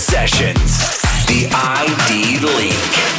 Sessions, the ID Link.